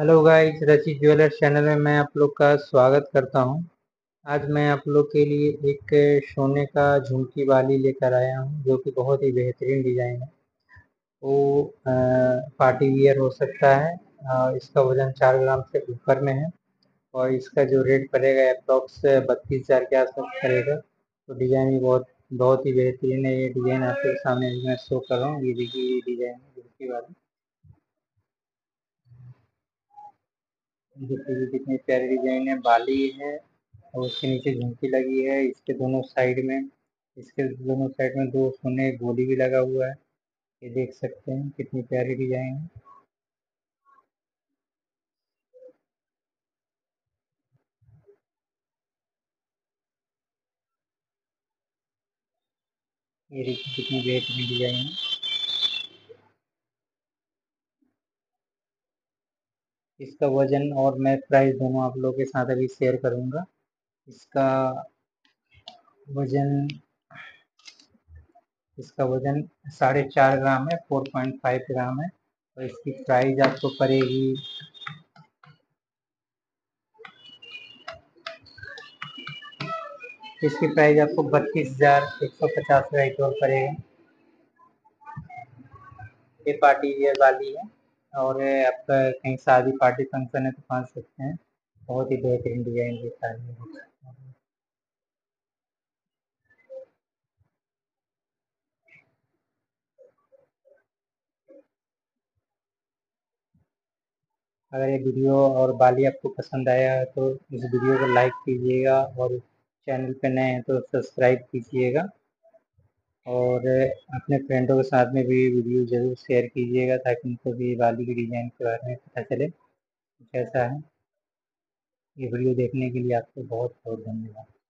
Hello guys, Rachit jewellers channel में मैं आप लोग का स्वागत करता हूं। आज मैं आप लोग के लिए एक सोने का झुमकी बाली लेकर आया हूं, जो कि बहुत ही बेहतरीन डिज़ाइन है। वो पार्टी वियर हो सकता है। इसका वज़न 4 ग्राम से ऊपर में है और इसका जो रेट पड़ेगा अप्रॉक्स 32,000 के आसपास पड़ेगा। तो डिज़ाइन भी बहुत ही बेहतरीन है। ये डिज़ाइन आपके सामने मैं शो कर रहा हूँ। ये देखिए, ये डिज़ाइन झुमकी वाली कितनी प्यारी डिजाइन है। बाली है और उसके नीचे झुमकी लगी है। इसके दोनों साइड में दो सोने गोली भी लगा हुआ है। ये देख सकते हैं कितनी प्यारी डिजाइन है। ये देखिए कितनी बेहतरीन डिजाइन है। इसका वजन और मैं प्राइस दोनों आप लोगों के साथ अभी शेयर करूंगा। इसका वजन 4.5 ग्राम है, 4.5 ग्राम है। और इसकी प्राइस आपको पड़ेगी 32,150 का एक और पड़ेगा। ये पार्टी वियर वाली है और आपका कहीं शादी पार्टी फंक्शन है तो पहन सकते हैं। बहुत ही बेहतरीन डिजाइन दिखा रही है। अगर ये वीडियो और बाली आपको पसंद आया है तो इस वीडियो को लाइक कीजिएगा और चैनल पे नए हैं तो सब्सक्राइब कीजिएगा और अपने फ्रेंडों के साथ में भी वीडियो ज़रूर शेयर कीजिएगा ताकि उनको भी बाली की डिज़ाइन के बारे में पता चले कैसा है। ये वीडियो देखने के लिए आपको बहुत बहुत धन्यवाद।